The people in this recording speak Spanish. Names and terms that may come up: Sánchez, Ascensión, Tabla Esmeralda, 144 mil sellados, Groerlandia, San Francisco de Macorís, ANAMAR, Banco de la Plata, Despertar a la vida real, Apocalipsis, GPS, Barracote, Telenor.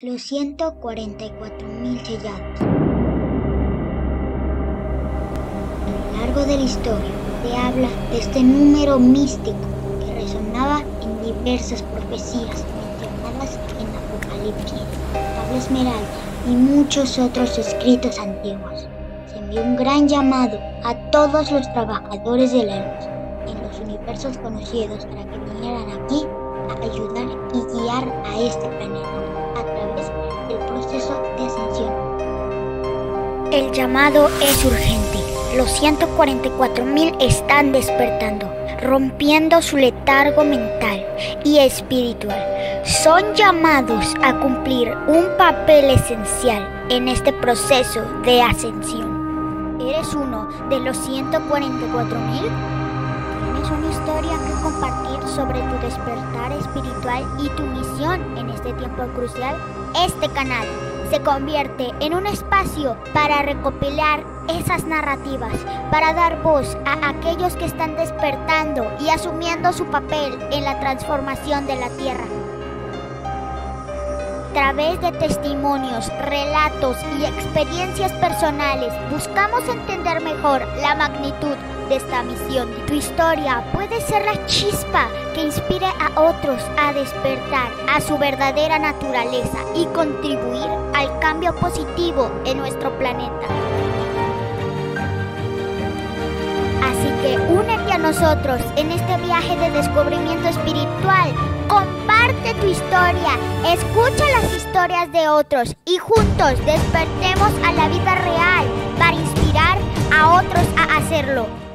los 144.000 sellados. A lo largo de la historia se habla de este número místico que resonaba en diversas profecías mencionadas en Apocalipsis, Tabla Esmeralda y muchos otros escritos antiguos. Se envió un gran llamado a todos los trabajadores de la luz en los universos conocidos para que vinieran aquí a ayudar y guiar a este planeta a través del proceso de ascensión. El llamado es urgente. Los 144.000 están despertando, rompiendo su letargo mental y espiritual. Son llamados a cumplir un papel esencial en este proceso de ascensión. ¿Eres uno de los 144.000? ¿Tienes una historia que compartir sobre tu despertar espiritual y tu misión en este tiempo crucial? Este canal se convierte en un espacio para recopilar esas narrativas, para dar voz a aquellos que están despertando y asumiendo su papel en la transformación de la Tierra. A través de testimonios, relatos y experiencias personales, buscamos entender mejor la magnitud de esta misión. Tu historia puede ser la chispa que inspire a otros a despertar a su verdadera naturaleza y contribuir al cambio positivo en nuestro planeta. Así que únete a nosotros en este viaje de descubrimiento espiritual. Comparte tu historia, escucha las historias de otros y juntos despertemos a la vida real para inspirar a otros a hacerlo.